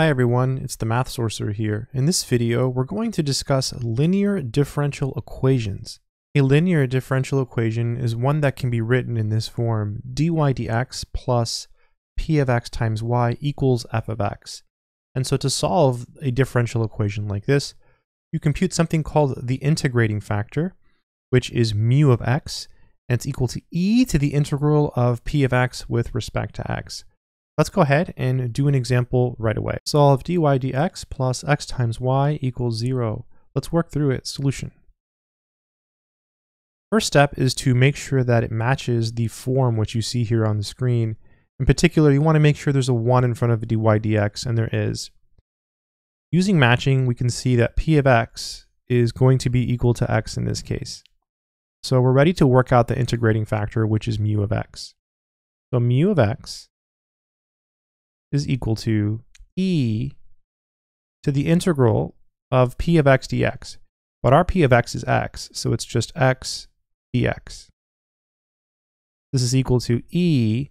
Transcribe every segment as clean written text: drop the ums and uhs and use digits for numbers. Hi everyone, it's the Math Sorcerer here. In this video, we're going to discuss linear differential equations. A linear differential equation is one that can be written in this form: dy dx plus p of x times y equals f of x. And so to solve a differential equation like this, you compute something called the integrating factor, which is mu of x, and it's equal to e to the integral of p of x with respect to x. Let's go ahead and do an example right away. Solve dy dx plus x times y equals 0. Let's work through its solution. First step is to make sure that it matches the form which you see here on the screen. In particular, you want to make sure there's a 1 in front of dy dx, and there is. Using matching, we can see that p of x is going to be equal to x in this case. So we're ready to work out the integrating factor, which is mu of x. So mu of x is equal to e to the integral of p of x dx. But our p of x is x, so it's just x dx. This is equal to e,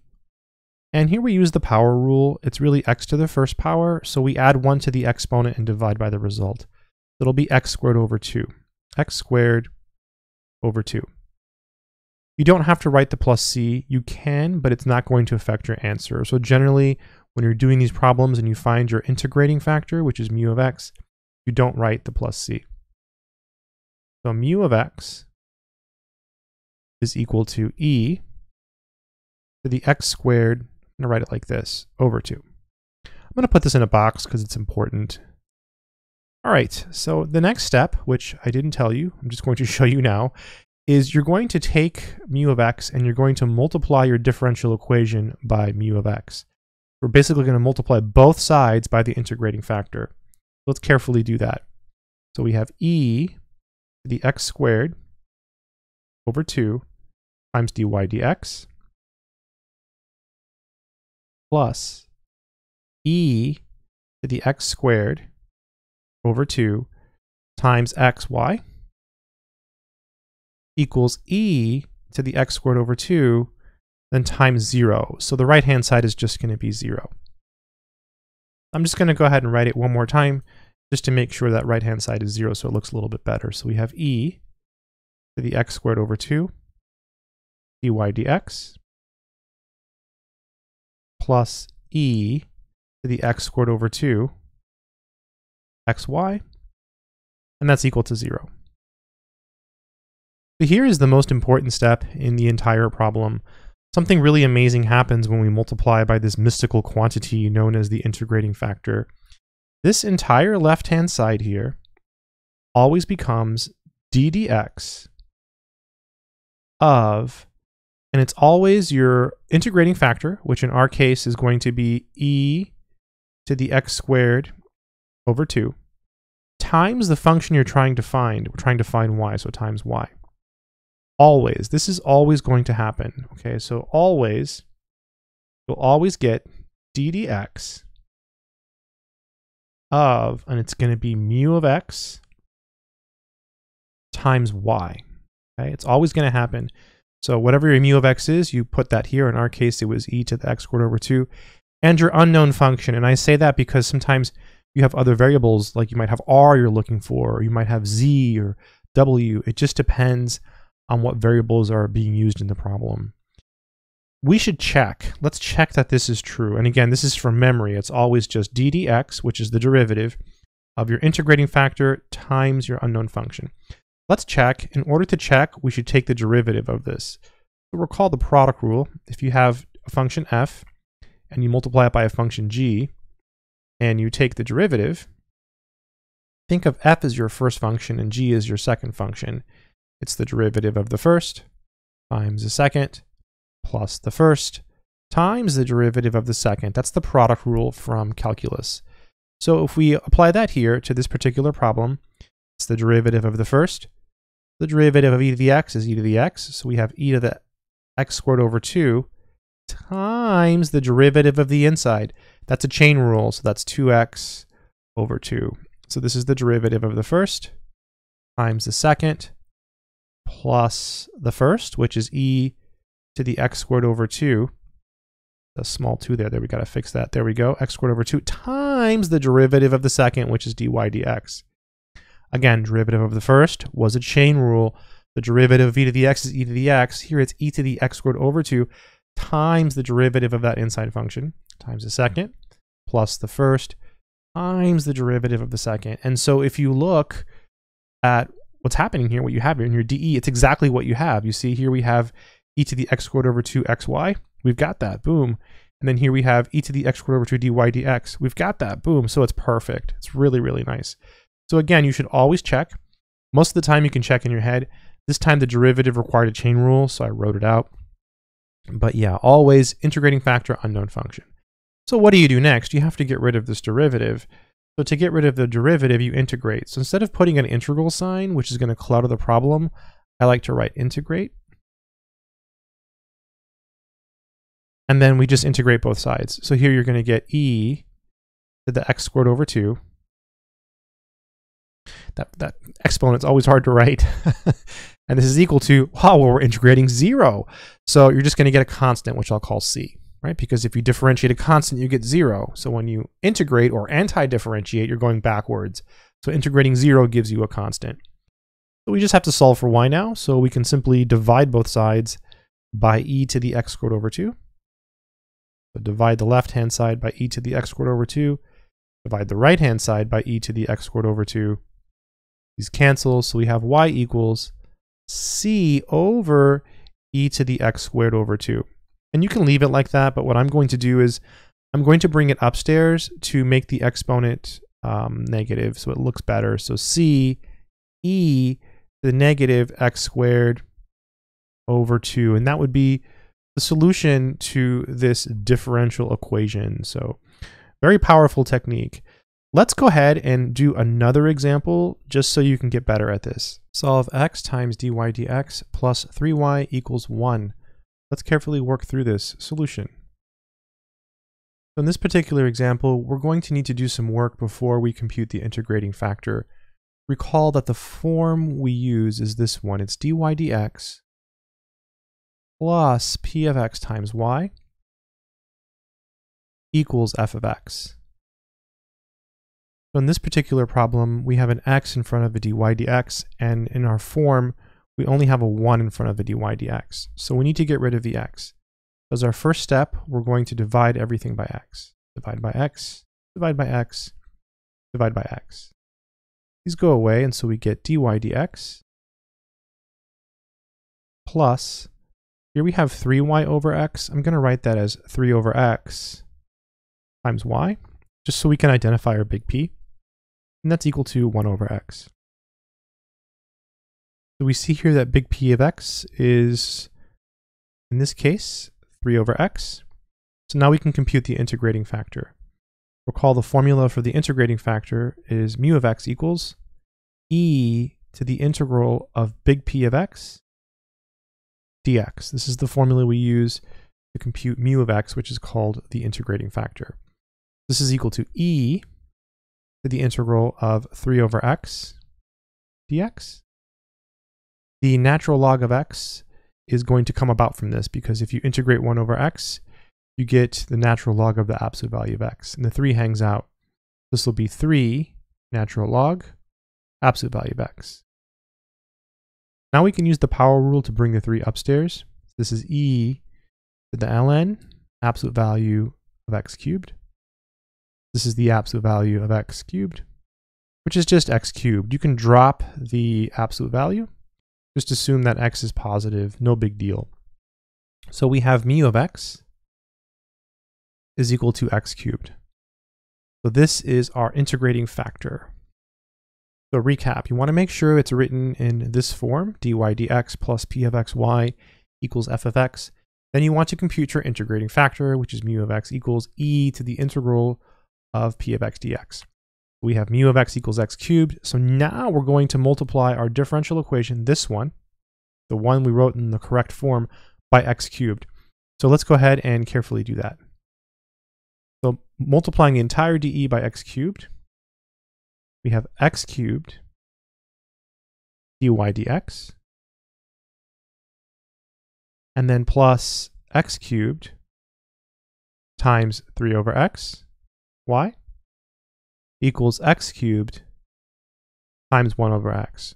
and here we use the power rule. It's really x to the first power, so we add 1 to the exponent and divide by the result. It'll be x squared over 2. X squared over 2. You don't have to write the plus c. You can, but it's not going to affect your answer. So generally, when you're doing these problems and you find your integrating factor, which is mu of x, you don't write the plus c. So mu of x is equal to e to the x squared, I'm going to write it like this, over 2. I'm going to put this in a box because it's important. All right, so the next step, which I didn't tell you, I'm just going to show you now, is you're going to take mu of x and you're going to multiply your differential equation by mu of x. We're basically going to multiply both sides by the integrating factor. Let's carefully do that. So we have e to the x squared over 2 times dy dx plus e to the x squared over 2 times xy equals e to the x squared over 2 then times 0. So the right-hand side is just going to be 0. I'm just going to go ahead and write it one more time just to make sure that right-hand side is 0 so it looks a little bit better. So we have e to the x squared over 2 dy dx plus e to the x squared over 2 xy, and that's equal to 0. So here is the most important step in the entire problem. Something really amazing happens when we multiply by this mystical quantity known as the integrating factor. This entire left-hand side here always becomes d dx of, and it's always your integrating factor, which in our case is going to be e to the x squared over 2, times the function you're trying to find. We're trying to find y, so times y. Always. This is always going to happen. Okay, so always, you'll always get d dx of, and it's going to be mu of x times y. Okay, it's always going to happen. So whatever your mu of x is, you put that here. In our case, it was e to the x squared over 2. And your unknown function. And I say that because sometimes you have other variables, like you might have r you're looking for, or you might have z or w. It just depends on what variables are being used in the problem. We should check. Let's check that this is true. And again, this is from memory. It's always just d dx, which is the derivative of your integrating factor times your unknown function. Let's check. In order to check, we should take the derivative of this. So recall the product rule. If you have a function f and you multiply it by a function g and you take the derivative, think of f as your first function and g as your second function. It's the derivative of the first times the second plus the first times the derivative of the second. That's the product rule from calculus. So if we apply that here to this particular problem, it's the derivative of the first. The derivative of e to the x is e to the x. So we have e to the x squared over 2 times the derivative of the inside. That's a chain rule. So that's 2x over 2. So this is the derivative of the first times the second plus the first, which is e to the x squared over 2. the small 2 there. There, we got to fix that. There we go. X squared over 2 times the derivative of the second, which is dy dx. Again, derivative of the first was a chain rule. The derivative of e to the x is e to the x. Here it's e to the x squared over 2 times the derivative of that inside function times the second plus the first times the derivative of the second. And so if you look at what's happening here, what you have here in your DE, it's exactly what you have. You see here we have e to the x squared over 2 xy. We've got that. Boom. And then here we have e to the x squared over 2 dy dx. We've got that. Boom. So it's perfect. It's really, really nice. So again, you should always check. Most of the time you can check in your head. This time the derivative required a chain rule, so I wrote it out. But yeah, always integrating factor, unknown function. So what do you do next? You have to get rid of this derivative. So to get rid of the derivative, you integrate. So instead of putting an integral sign, which is going to clutter the problem, I like to write integrate. And then we just integrate both sides. So here you're going to get e to the x squared over 2. That exponent's always hard to write. And this is equal to, wow, well, we're integrating 0. So you're just going to get a constant, which I'll call c, right? Because if you differentiate a constant, you get 0. So when you integrate or anti-differentiate, you're going backwards. So integrating 0 gives you a constant. So we just have to solve for y now. So we can simply divide both sides by e to the x squared over 2. So divide the left-hand side by e to the x squared over 2. Divide the right-hand side by e to the x squared over 2. These cancel, so we have y equals c over e to the x squared over 2. And you can leave it like that, but what I'm going to do is I'm going to bring it upstairs to make the exponent negative, so it looks better. So c e to the negative x squared over 2, and that would be the solution to this differential equation. So very powerful technique. Let's go ahead and do another example just so you can get better at this. Solve x times dy dx plus 3y equals 1. Let's carefully work through this solution. So in this particular example, we're going to need to do some work before we compute the integrating factor. Recall that the form we use is this one. It's dy dx plus p of x times y equals f of x. So in this particular problem, we have an x in front of a dy dx, and in our form, we only have a 1 in front of a dy dx. So we need to get rid of the x. As our first step, we're going to divide everything by x. Divide by x, divide by x, divide by x. These go away, and so we get dy dx plus, here we have 3y over x. I'm going to write that as 3 over x times y, just so we can identify our big P. And that's equal to 1 over x. So we see here that big P of x is, in this case, 3 over x. So now we can compute the integrating factor. Recall the formula for the integrating factor is mu of x equals e to the integral of big P of x dx. This is the formula we use to compute mu of x, which is called the integrating factor. This is equal to e to the integral of 3 over x dx. The natural log of x is going to come about from this, because if you integrate 1 over x, you get the natural log of the absolute value of x. And the 3 hangs out. This will be 3 natural log absolute value of x. Now we can use the power rule to bring the 3 upstairs. This is e to the ln absolute value of x cubed. This is the absolute value of x cubed, which is just x cubed. You can drop the absolute value. Just assume that x is positive, no big deal. So we have mu of x is equal to x cubed. So this is our integrating factor. So recap, you want to make sure it's written in this form, dy dx plus p of xy equals f of x. Then you want to compute your integrating factor, which is mu of x equals e to the integral of p of x dx. We have mu of x equals x cubed. So now we're going to multiply our differential equation, this one, the one we wrote in the correct form, by x cubed. So let's go ahead and carefully do that. So multiplying the entire DE by x cubed, we have x cubed dy dx, and then plus x cubed times 3 over x, y, equals x cubed times 1 over x.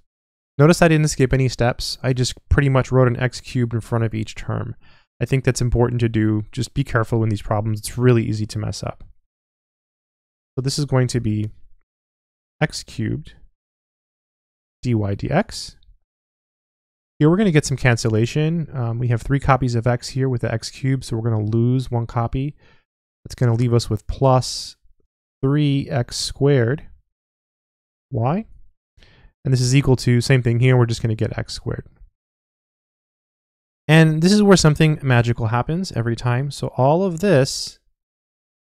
Notice I didn't skip any steps. I just pretty much wrote an x cubed in front of each term. I think that's important to do. Just be careful in these problems. It's really easy to mess up. So this is going to be x cubed dy dx. Here we're going to get some cancellation. We have 3 copies of x here with the x cubed, so we're going to lose 1 copy. That's going to leave us with plus 3x squared y. And this is equal to, same thing here, we're just going to get x squared. And this is where something magical happens every time. So all of this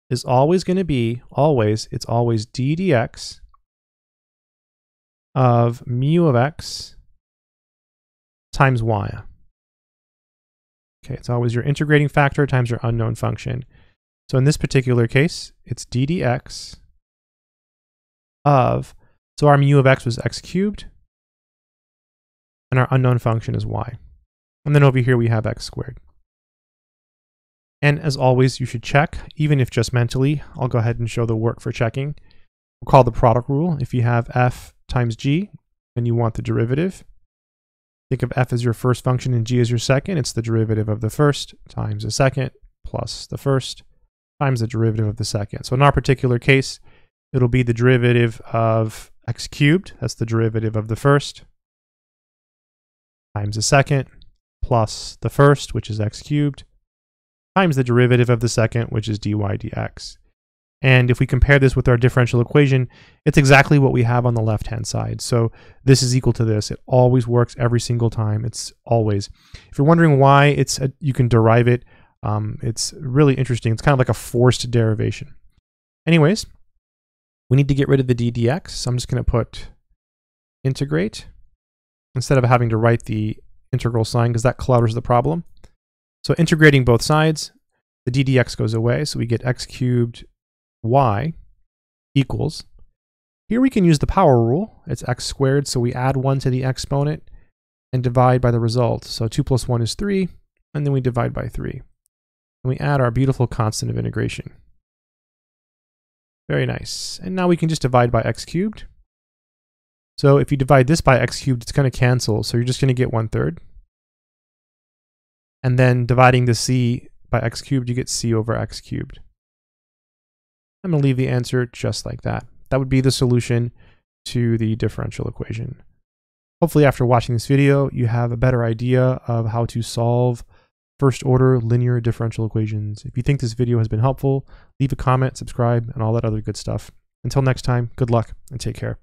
is always going to be, it's always d dx of mu of x times y. Okay, it's always your integrating factor times your unknown function. So in this particular case, it's d dx of, so our mu of x was x cubed, and our unknown function is y. And then over here we have x squared. And as always, you should check, even if just mentally. I'll go ahead and show the work for checking. We'll call the product rule. If you have f times g, and you want the derivative, think of f as your first function and g as your second. It's the derivative of the first times the second plus the first times the derivative of the second. So in our particular case, it'll be the derivative of x cubed, that's the derivative of the first, times the second, plus the first, which is x cubed, times the derivative of the second, which is dy dx. And if we compare this with our differential equation, it's exactly what we have on the left-hand side. So this is equal to this. It always works every single time. It's always. If you're wondering why it's a, you can derive it, it's really interesting. It's kind of like a forced derivation. Anyways, we need to get rid of the d dx. So I'm just going to put integrate instead of having to write the integral sign because that clutters the problem. So integrating both sides, the d dx goes away. So we get x cubed y equals, here we can use the power rule, it's x squared, so we add 1 to the exponent and divide by the result. So 2 plus 1 is 3, and then we divide by 3. And we add our beautiful constant of integration. Very nice. And now we can just divide by x cubed. So if you divide this by x cubed, it's going to cancel, so you're just going to get 1/3. And then dividing the c by x cubed, you get c over x cubed. I'm going to leave the answer just like that. That would be the solution to the differential equation. Hopefully after watching this video, you have a better idea of how to solve first-order linear differential equations. If you think this video has been helpful, leave a comment, subscribe, and all that other good stuff. Until next time, good luck and take care.